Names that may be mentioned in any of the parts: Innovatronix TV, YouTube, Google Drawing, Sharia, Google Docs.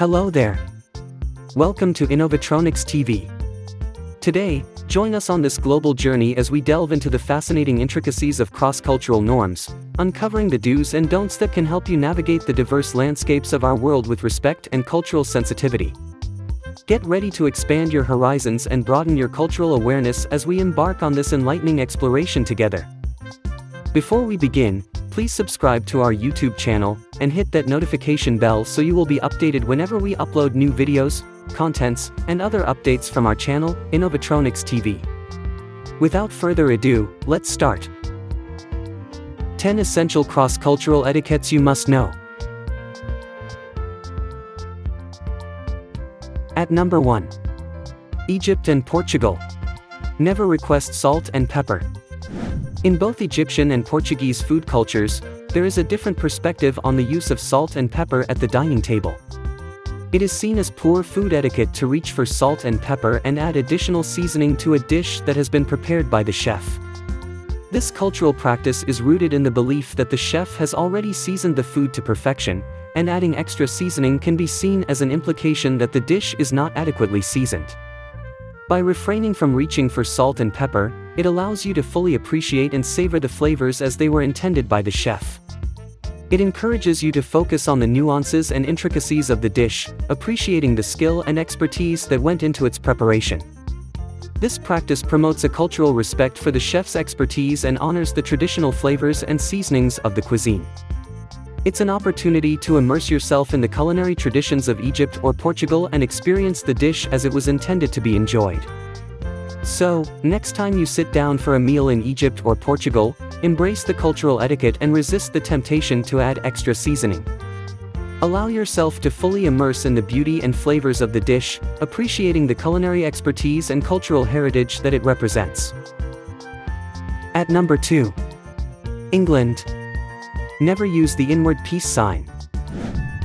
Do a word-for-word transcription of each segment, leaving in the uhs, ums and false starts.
Hello there. Welcome to Innovatronix T V. Today, join us on this global journey as we delve into the fascinating intricacies of cross-cultural norms, uncovering the do's and don'ts that can help you navigate the diverse landscapes of our world with respect and cultural sensitivity. Get ready to expand your horizons and broaden your cultural awareness as we embark on this enlightening exploration together. Before we begin, please subscribe to our YouTube channel and hit that notification bell so you will be updated whenever we upload new videos, contents, and other updates from our channel, Innovatronix T V. Without further ado, let's start. ten Essential Cross-Cultural Etiquettes You Must Know. At number one. Egypt and Portugal. Never request salt and pepper. In both Egyptian and Portuguese food cultures, there is a different perspective on the use of salt and pepper at the dining table. It is seen as poor food etiquette to reach for salt and pepper and add additional seasoning to a dish that has been prepared by the chef. This cultural practice is rooted in the belief that the chef has already seasoned the food to perfection, and adding extra seasoning can be seen as an implication that the dish is not adequately seasoned. By refraining from reaching for salt and pepper, it allows you to fully appreciate and savor the flavors as they were intended by the chef. It encourages you to focus on the nuances and intricacies of the dish, appreciating the skill and expertise that went into its preparation. This practice promotes a cultural respect for the chef's expertise and honors the traditional flavors and seasonings of the cuisine. It's an opportunity to immerse yourself in the culinary traditions of Egypt or Portugal and experience the dish as it was intended to be enjoyed. So, next time you sit down for a meal in Egypt or Portugal, embrace the cultural etiquette and resist the temptation to add extra seasoning. Allow yourself to fully immerse in the beauty and flavors of the dish, appreciating the culinary expertise and cultural heritage that it represents. At number two. England. Never use the inward peace sign.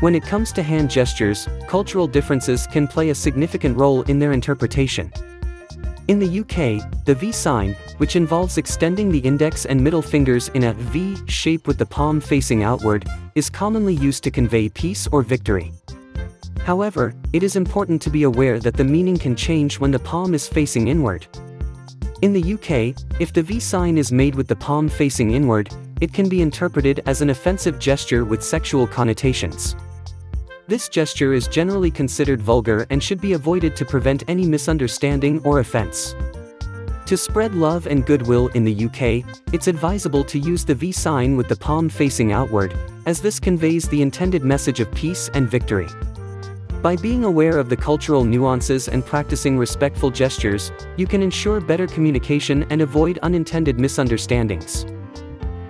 When it comes to hand gestures, cultural differences can play a significant role in their interpretation. In the U K, the V sign, which involves extending the index and middle fingers in a V shape with the palm facing outward, is commonly used to convey peace or victory. However, it is important to be aware that the meaning can change when the palm is facing inward. In the U K, if the V sign is made with the palm facing inward, it can be interpreted as an offensive gesture with sexual connotations. This gesture is generally considered vulgar and should be avoided to prevent any misunderstanding or offense. To spread love and goodwill in the U K, it's advisable to use the V sign with the palm facing outward, as this conveys the intended message of peace and victory. By being aware of the cultural nuances and practicing respectful gestures, you can ensure better communication and avoid unintended misunderstandings.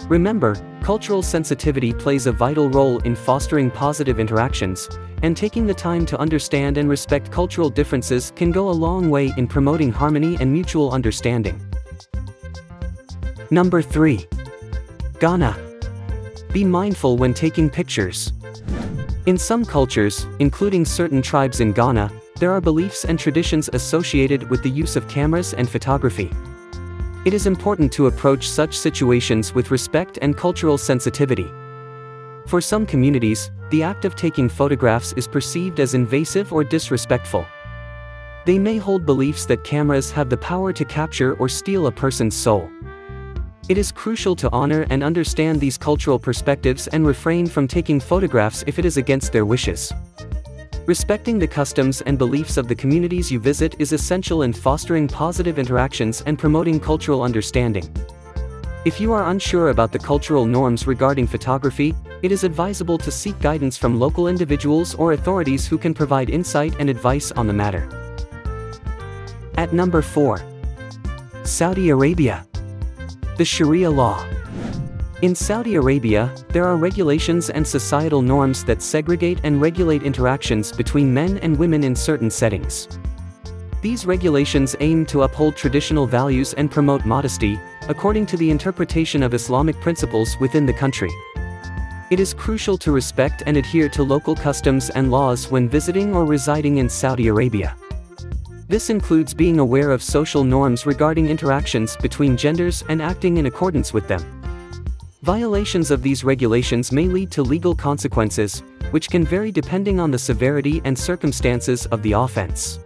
Remember, cultural sensitivity plays a vital role in fostering positive interactions, and taking the time to understand and respect cultural differences can go a long way in promoting harmony and mutual understanding. Number three. Ghana. Be mindful when taking pictures. In some cultures, including certain tribes in Ghana, there are beliefs and traditions associated with the use of cameras and photography. It is important to approach such situations with respect and cultural sensitivity. For some communities, the act of taking photographs is perceived as invasive or disrespectful. They may hold beliefs that cameras have the power to capture or steal a person's soul. It is crucial to honor and understand these cultural perspectives and refrain from taking photographs if it is against their wishes. Respecting the customs and beliefs of the communities you visit is essential in fostering positive interactions and promoting cultural understanding. If you are unsure about the cultural norms regarding photography, it is advisable to seek guidance from local individuals or authorities who can provide insight and advice on the matter. At number four. Saudi Arabia. The Sharia law. In Saudi Arabia, there are regulations and societal norms that segregate and regulate interactions between men and women in certain settings. These regulations aim to uphold traditional values and promote modesty, according to the interpretation of Islamic principles within the country. It is crucial to respect and adhere to local customs and laws when visiting or residing in Saudi Arabia. This includes being aware of social norms regarding interactions between genders and acting in accordance with them. Violations of these regulations may lead to legal consequences, which can vary depending on the severity and circumstances of the offense.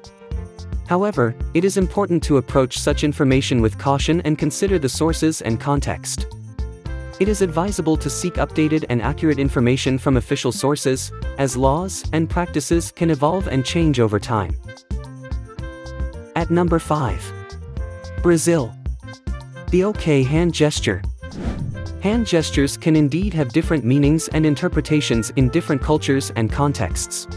However, it is important to approach such information with caution and consider the sources and context. It is advisable to seek updated and accurate information from official sources, as laws and practices can evolve and change over time. At number five. Brazil. The OK hand gesture. Hand gestures can indeed have different meanings and interpretations in different cultures and contexts.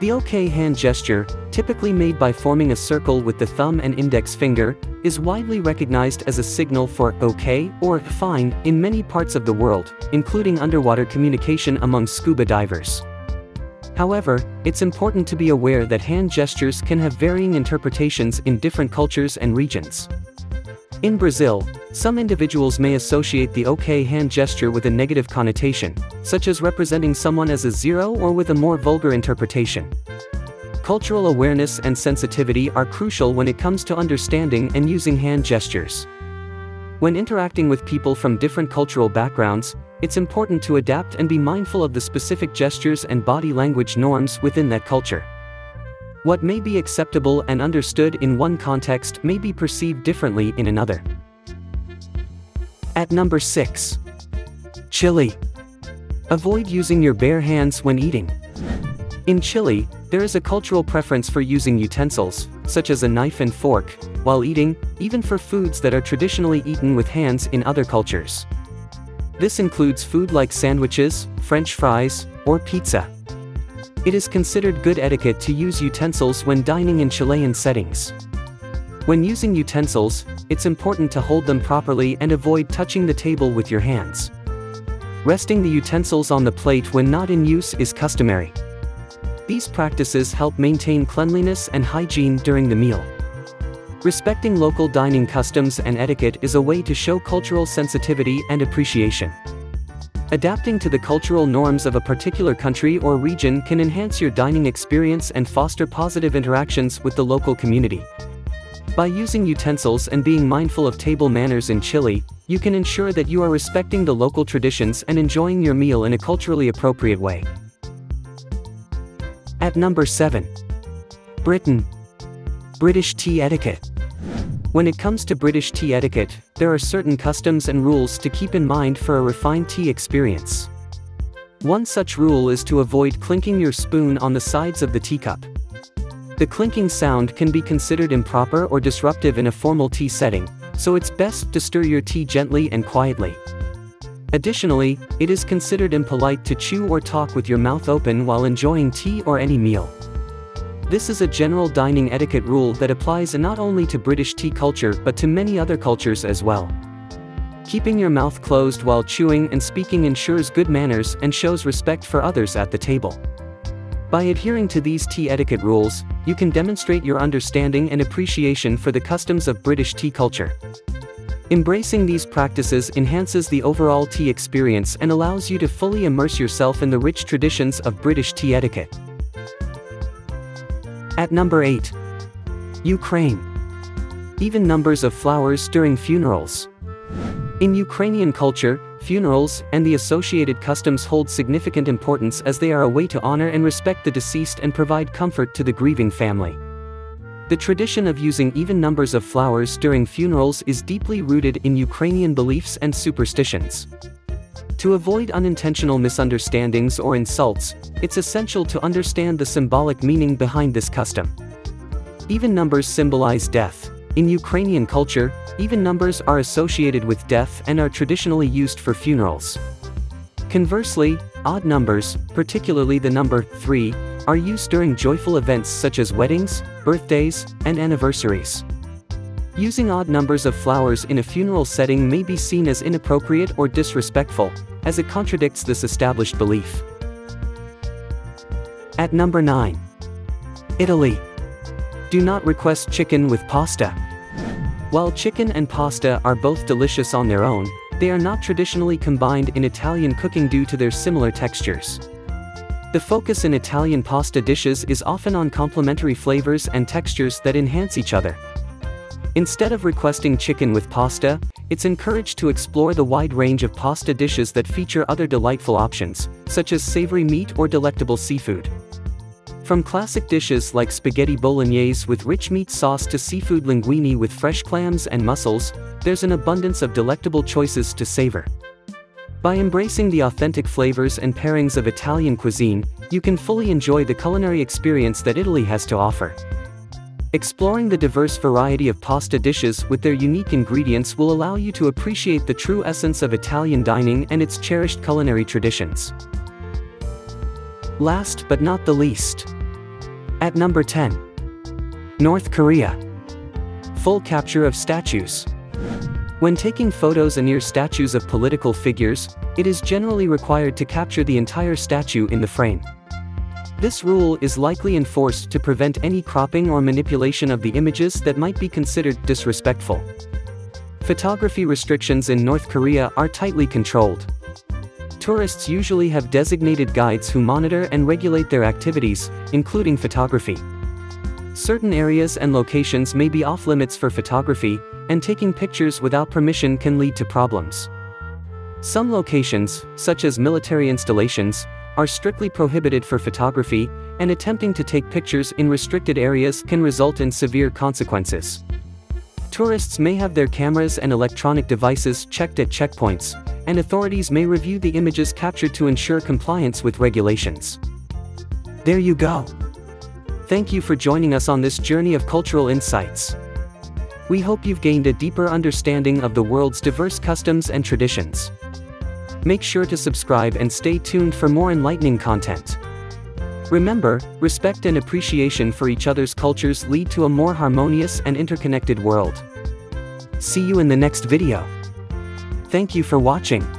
The OK hand gesture, typically made by forming a circle with the thumb and index finger, is widely recognized as a signal for OK or fine in many parts of the world, including underwater communication among scuba divers. However, it's important to be aware that hand gestures can have varying interpretations in different cultures and regions. In Brazil, some individuals may associate the OK hand gesture with a negative connotation, such as representing someone as a zero or with a more vulgar interpretation. Cultural awareness and sensitivity are crucial when it comes to understanding and using hand gestures. When interacting with people from different cultural backgrounds, it's important to adapt and be mindful of the specific gestures and body language norms within that culture. What may be acceptable and understood in one context may be perceived differently in another. At number six. Chile. Avoid using your bare hands when eating. In Chile, there is a cultural preference for using utensils, such as a knife and fork, while eating, even for foods that are traditionally eaten with hands in other cultures. This includes food like sandwiches, French fries, or pizza. It is considered good etiquette to use utensils when dining in Chilean settings. When using utensils, it's important to hold them properly and avoid touching the table with your hands. Resting the utensils on the plate when not in use is customary. These practices help maintain cleanliness and hygiene during the meal. Respecting local dining customs and etiquette is a way to show cultural sensitivity and appreciation. Adapting to the cultural norms of a particular country or region can enhance your dining experience and foster positive interactions with the local community. By using utensils and being mindful of table manners in Chile, you can ensure that you are respecting the local traditions and enjoying your meal in a culturally appropriate way. At number seven. Britain. British tea etiquette. When it comes to British tea etiquette, there are certain customs and rules to keep in mind for a refined tea experience. One such rule is to avoid clinking your spoon on the sides of the teacup. The clinking sound can be considered improper or disruptive in a formal tea setting, so it's best to stir your tea gently and quietly. Additionally, it is considered impolite to chew or talk with your mouth open while enjoying tea or any meal. This is a general dining etiquette rule that applies not only to British tea culture but to many other cultures as well. Keeping your mouth closed while chewing and speaking ensures good manners and shows respect for others at the table. By adhering to these tea etiquette rules, you can demonstrate your understanding and appreciation for the customs of British tea culture. Embracing these practices enhances the overall tea experience and allows you to fully immerse yourself in the rich traditions of British tea etiquette. At number eight. Ukraine. Even numbers of flowers during funerals. In Ukrainian culture, funerals and the associated customs hold significant importance as they are a way to honor and respect the deceased and provide comfort to the grieving family. The tradition of using even numbers of flowers during funerals is deeply rooted in Ukrainian beliefs and superstitions. To avoid unintentional misunderstandings or insults, it's essential to understand the symbolic meaning behind this custom. Even numbers symbolize death. In Ukrainian culture, even numbers are associated with death and are traditionally used for funerals. Conversely, odd numbers, particularly the number three, are used during joyful events such as weddings, birthdays, and anniversaries. Using odd numbers of flowers in a funeral setting may be seen as inappropriate or disrespectful, as it contradicts this established belief. At number nine. Italy. Do not request chicken with pasta. While chicken and pasta are both delicious on their own, they are not traditionally combined in Italian cooking due to their similar textures. The focus in Italian pasta dishes is often on complementary flavors and textures that enhance each other. Instead of requesting chicken with pasta, It's encouraged to explore the wide range of pasta dishes that feature other delightful options, such as savory meat or delectable seafood. From classic dishes like spaghetti bolognese with rich meat sauce to seafood linguine with fresh clams and mussels, there's an abundance of delectable choices to savor. By embracing the authentic flavors and pairings of Italian cuisine, you can fully enjoy the culinary experience that Italy has to offer. Exploring the diverse variety of pasta dishes with their unique ingredients will allow you to appreciate the true essence of Italian dining and its cherished culinary traditions. Last but not the least. At number ten. North Korea. Full capture of statues. When taking photos near statues of political figures, it is generally required to capture the entire statue in the frame. This rule is likely enforced to prevent any cropping or manipulation of the images that might be considered disrespectful. Photography restrictions in North Korea are tightly controlled. Tourists usually have designated guides who monitor and regulate their activities, including photography. Certain areas and locations may be off-limits for photography, and taking pictures without permission can lead to problems. Some locations, such as military installations, are strictly prohibited for photography, and attempting to take pictures in restricted areas can result in severe consequences. Tourists may have their cameras and electronic devices checked at checkpoints, and authorities may review the images captured to ensure compliance with regulations. There you go. Thank you for joining us on this journey of cultural insights. We hope you've gained a deeper understanding of the world's diverse customs and traditions. Make sure to subscribe and stay tuned for more enlightening content. Remember, respect and appreciation for each other's cultures lead to a more harmonious and interconnected world. See you in the next video. Thank you for watching.